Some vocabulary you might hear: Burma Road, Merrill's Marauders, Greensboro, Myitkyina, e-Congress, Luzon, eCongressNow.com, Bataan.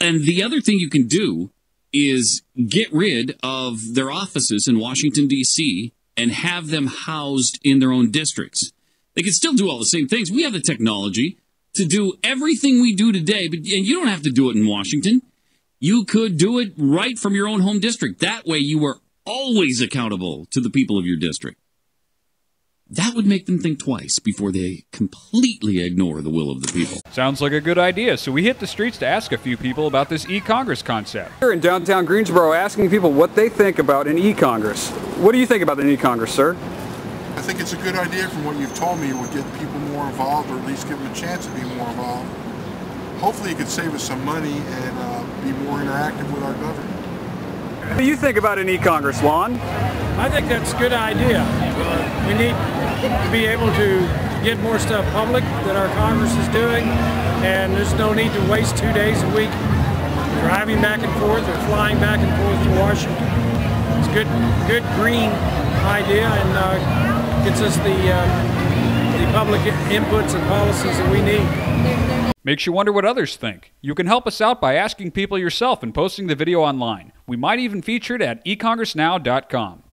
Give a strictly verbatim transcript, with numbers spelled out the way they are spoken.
And the other thing you can do is get rid of their offices in Washington, D C, and have them housed in their own districts. They can still do all the same things. We have the technology to do everything we do today, but, and you don't have to do it in Washington. You could do it right from your own home district. That way you are always accountable to the people of your district. That would make them think twice before they completely ignore the will of the people. Sounds like a good idea. So we hit the streets to ask a few people about this e-Congress concept. Here in downtown Greensboro, asking people what they think about an e-Congress. What do you think about an e-Congress, sir? I think it's a good idea. From what you've told me, it would get people more involved, or at least give them a chance to be more involved. Hopefully it could save us some money and uh, be more interactive with our government. What do you think about an e-Congress, Lon? I think that's a good idea. We need to be able to get more stuff public that our Congress is doing, and there's no need to waste two days a week driving back and forth or flying back and forth to Washington. It's a good, good green idea, and uh, gets us the, uh, the public inputs and policies that we need. Makes you wonder what others think. You can help us out by asking people yourself and posting the video online. We might even feature it at e Congress Now dot com.